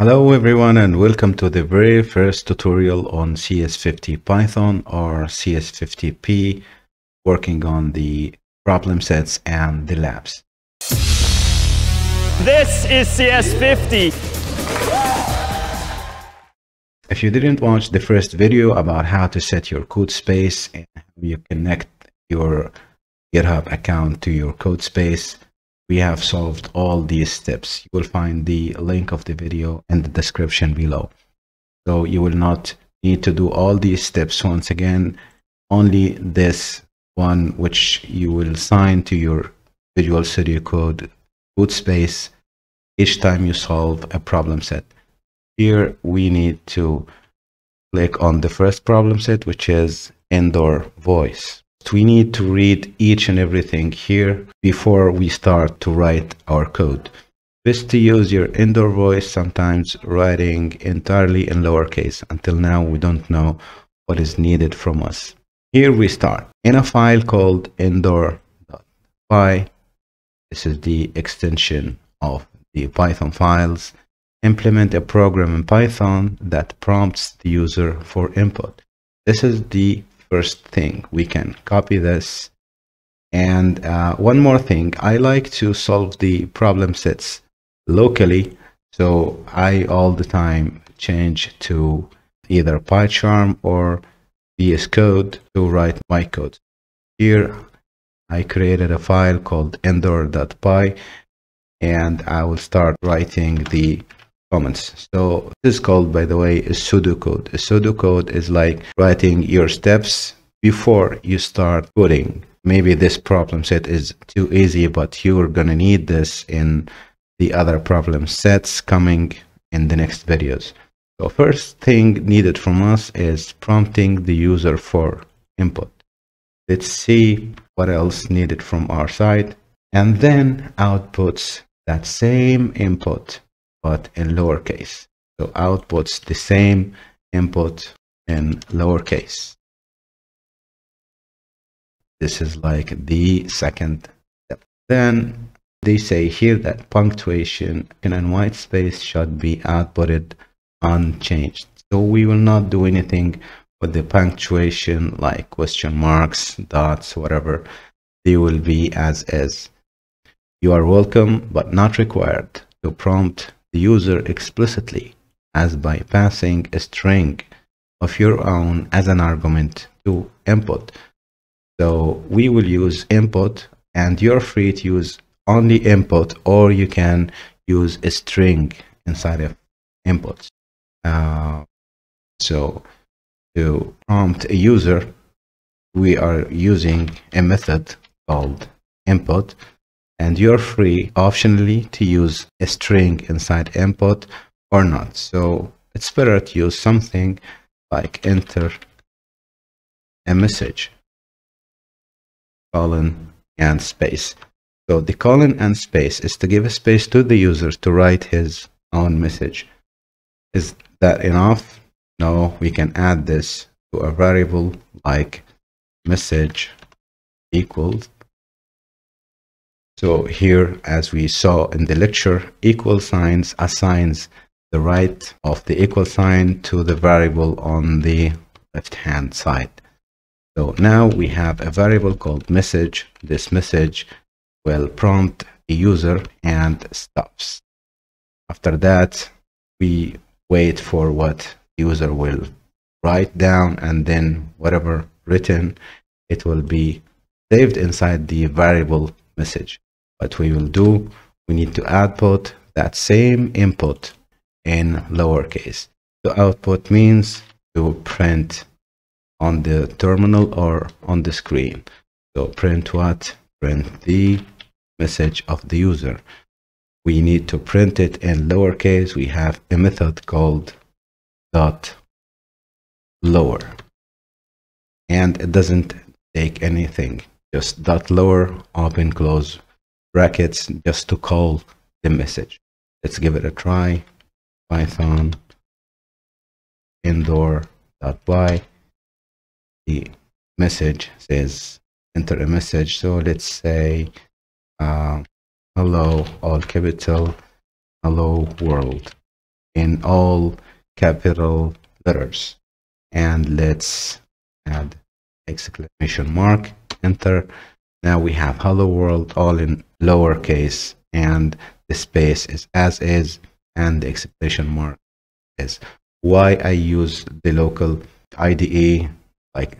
Hello everyone, and welcome to the very first tutorial on CS50 Python or CS50P, working on the problem sets and the labs. This is CS50. If you didn't watch the first video about how to set your code space and how you connect your GitHub account to your code space, we have solved all these steps. You will find the link of the video in the description below. So you will not need to do all these steps once again, only this one, which you will assign to your Visual Studio Code boot space each time you solve a problem set. Here we need to click on the first problem set, which is Indoor Voice. We need to read each and everything here before we start to write our code. Best to use your Indoor Voice, sometimes writing entirely in lowercase. Until now, we don't know what is needed from us. Here we start in a file called indoor.py. This is the extension of the Python files. Implement a program in Python that prompts the user for input. This is the first thing. We can copy this. And one more thing, I like to solve the problem sets locally, so I all the time change to either PyCharm or VS Code to write my code. Here I created a file called indoor.py, and I will start writing the comments. So this is called, by the way, a pseudocode. A pseudocode is like writing your steps before you start coding. Maybe this problem set is too easy, but you're gonna need this in the other problem sets coming in the next videos. So first thing needed from us is prompting the user for input. Let's see what else needed from our side, and then outputs that same input but in lowercase. So outputs the same input in lowercase. This is like the second step. Then they say here that punctuation and white space should be outputted unchanged. So we will not do anything with the punctuation, like question marks, dots, whatever. They will be as is. You are welcome, but not required, to prompt the user explicitly, as by passing a string of your own as an argument to input. So we will use input, and you're free to use only input, or you can use a string inside of inputs. So to prompt a user, we are using a method called input, and you're free optionally to use a string inside input or not. So it's better to use something like enter a message, colon and space. So the colon and space is to give a space to the user to write his own message. Is that enough? No, we can add this to a variable like message equals. So here, as we saw in the lecture, equal signs assigns the right of the equal sign to the variable on the left-hand side. So now we have a variable called message. This message will prompt a user and stops. After that, we wait for what the user will write down, and then whatever written, it will be saved inside the variable message. What we will do, we need to output that same input in lowercase. The output means to print on the terminal or on the screen. So print what? Print the message of the user. We need to print it in lowercase. We have a method called dot lower, and it doesn't take anything. Just dot lower, open, close brackets, just to call the message. Let's give it a try. Python indoor.py. The message says enter a message. So let's say hello, all capital, hello world. in all capital letters, and let's add exclamation mark, enter. Now we have hello world all in lowercase, and the space is as is, and the exclamation mark is. Why I use the local IDE, like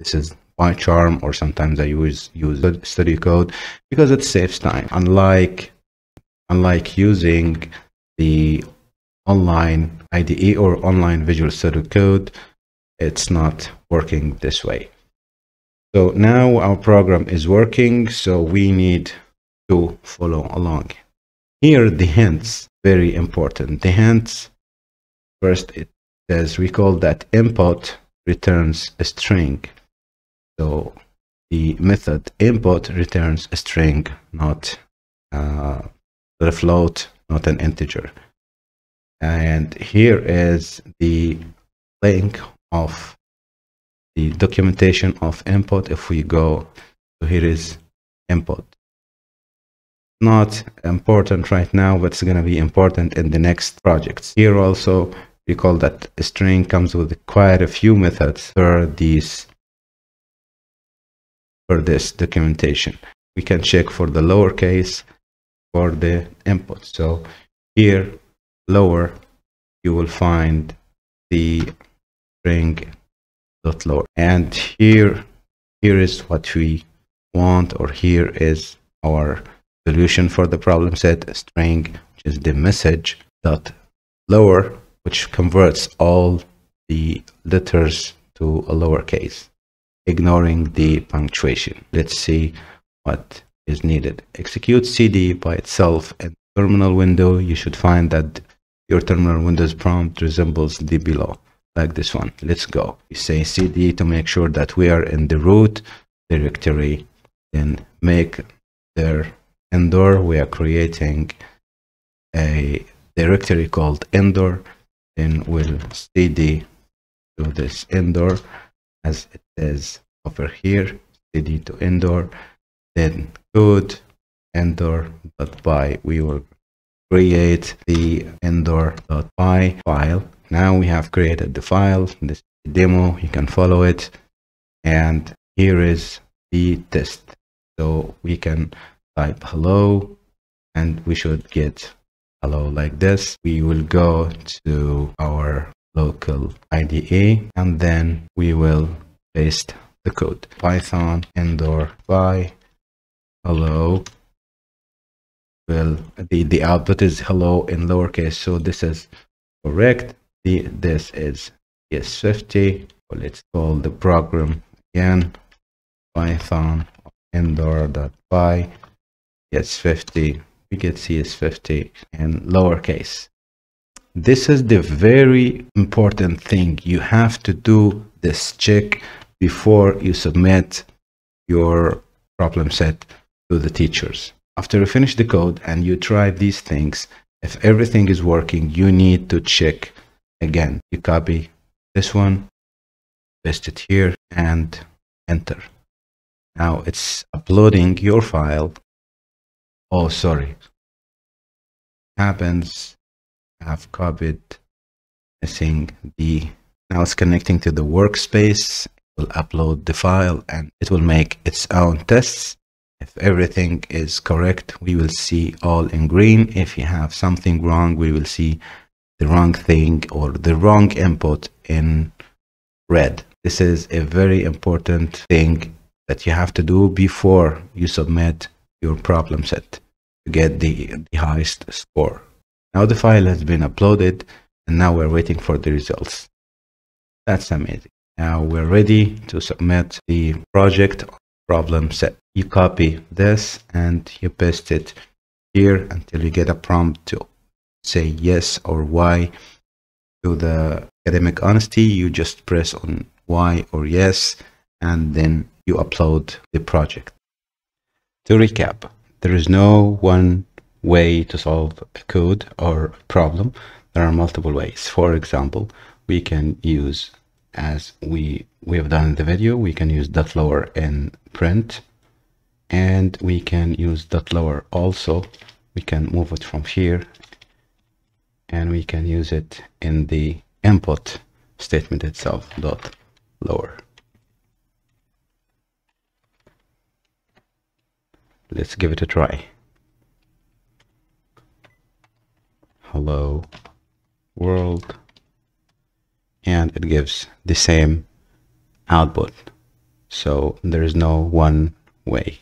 this is PyCharm, or sometimes I use Visual Studio Code, because it saves time. Unlike using the online IDE or online Visual Studio Code, it's not working this way. So now our program is working, so we need to follow along. Here the hints, very important. The hints, first it says recall that input returns a string. So the method input returns a string, not a float, not an integer. And here is the link of the documentation of input. If we go, so here is input, not important right now, but it's going to be important in the next projects. Here also recall that a string comes with quite a few methods for this documentation. We can check for the lowercase for the input. So here lower you will find the string dot lower, and here is what we want, or here is our solution for the problem set, a string, which is the message dot lower, which converts all the letters to a lowercase, ignoring the punctuation. Let's see what is needed. Execute CD by itself in the terminal window. You should find that your terminal window's prompt resembles the below, like this one. Let's go. We say CD to make sure that we are in the root directory, then make their indoor. We are creating a directory called indoor, then we'll cd to this indoor as it says over here, cd to indoor, then code indoor.py. we will create the indoor.py file. Now we have created the file. This is the demo, you can follow it, and here is the test. So we can type hello and we should get hello like this. We will go to our local IDE and then we will paste the code. Python indoor by hello. Well, the output is hello in lowercase, so this is correct. This is CS50. Let's call the program again. Python indoor.py CS50. We get CS50 in lowercase. This is the very important thing. You have to do this check before you submit your problem set to the teachers. After you finish the code and you try these things, if everything is working, you need to check again. You copy this one, paste it here, and enter. Now it's uploading your file. Oh, sorry. Happens. I've copied missing the. Now it's connecting to the workspace. It will upload the file and it will make its own tests. If everything is correct, we will see all in green. If you have something wrong, we will see the wrong thing or the wrong input in red. This is a very important thing that you have to do before you submit your problem set to get the highest score. Now the file has been uploaded and now we're waiting for the results. That's amazing. Now we're ready to submit the project problem set. You copy this and you paste it here until you get a prompt to say yes or Y. To the academic honesty, you just press on Y or yes, and then you upload the project. To recap, there is no one way to solve a code or problem. There are multiple ways. For example, we can use, as we have done in the video, we can use dot lower in print, and we can use dot lower also. We can move it from here and we can use it in the input statement itself, dot lower. Let's give it a try. Hello world, and it gives the same output, so there is no one way.